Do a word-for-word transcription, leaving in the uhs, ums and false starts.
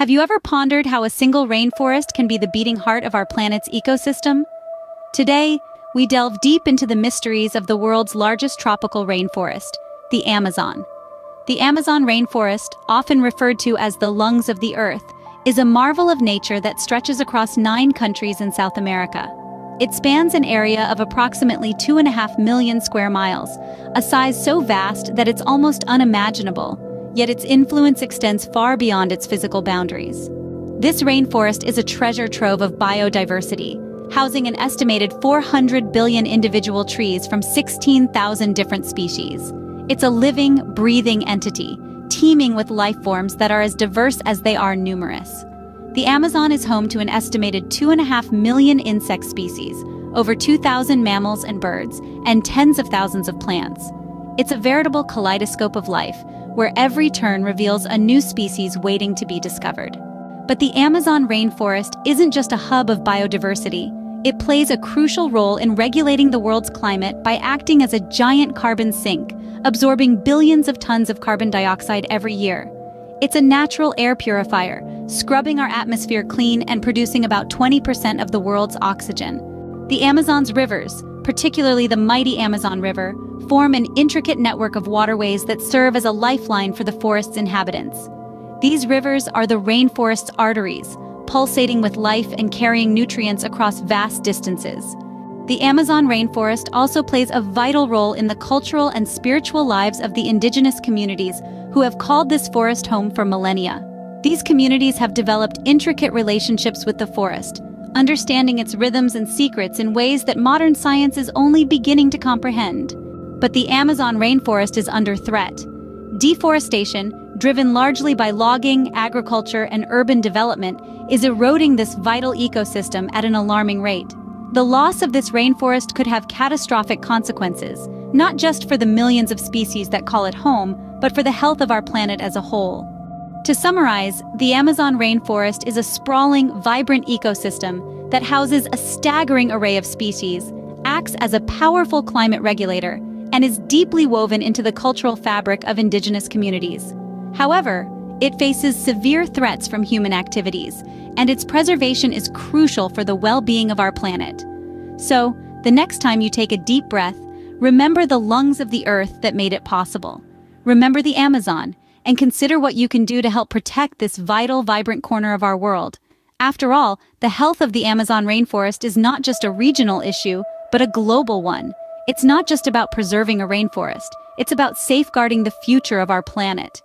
Have you ever pondered how a single rainforest can be the beating heart of our planet's ecosystem? Today, we delve deep into the mysteries of the world's largest tropical rainforest, the Amazon. The Amazon rainforest, often referred to as the lungs of the earth, is a marvel of nature that stretches across nine countries in South America. It spans an area of approximately two and a half million square miles, a size so vast that it's almost unimaginable, yet its influence extends far beyond its physical boundaries. This rainforest is a treasure trove of biodiversity, housing an estimated four hundred billion individual trees from sixteen thousand different species. It's a living, breathing entity, teeming with life forms that are as diverse as they are numerous. The Amazon is home to an estimated two and a half million insect species, over two thousand mammals and birds, and tens of thousands of plants. It's a veritable kaleidoscope of life, where every turn reveals a new species waiting to be discovered. But the Amazon rainforest isn't just a hub of biodiversity. It plays a crucial role in regulating the world's climate by acting as a giant carbon sink, absorbing billions of tons of carbon dioxide every year. It's a natural air purifier, scrubbing our atmosphere clean and producing about twenty percent of the world's oxygen. The Amazon's rivers, particularly the mighty Amazon River, form an intricate network of waterways that serve as a lifeline for the forest's inhabitants. These rivers are the rainforest's arteries, pulsating with life and carrying nutrients across vast distances. The Amazon rainforest also plays a vital role in the cultural and spiritual lives of the indigenous communities who have called this forest home for millennia. These communities have developed intricate relationships with the forest, understanding its rhythms and secrets in ways that modern science is only beginning to comprehend. But the Amazon rainforest is under threat. Deforestation, driven largely by logging, agriculture, and urban development, is eroding this vital ecosystem at an alarming rate. The loss of this rainforest could have catastrophic consequences, not just for the millions of species that call it home, but for the health of our planet as a whole. To summarize, the Amazon rainforest is a sprawling, vibrant ecosystem that houses a staggering array of species, acts as a powerful climate regulator, and is deeply woven into the cultural fabric of indigenous communities. However, it faces severe threats from human activities, and its preservation is crucial for the well-being of our planet. So, the next time you take a deep breath, remember the lungs of the earth that made it possible. Remember the Amazon, and consider what you can do to help protect this vital, vibrant corner of our world. After all, the health of the Amazon rainforest is not just a regional issue, but a global one. It's not just about preserving a rainforest, it's about safeguarding the future of our planet.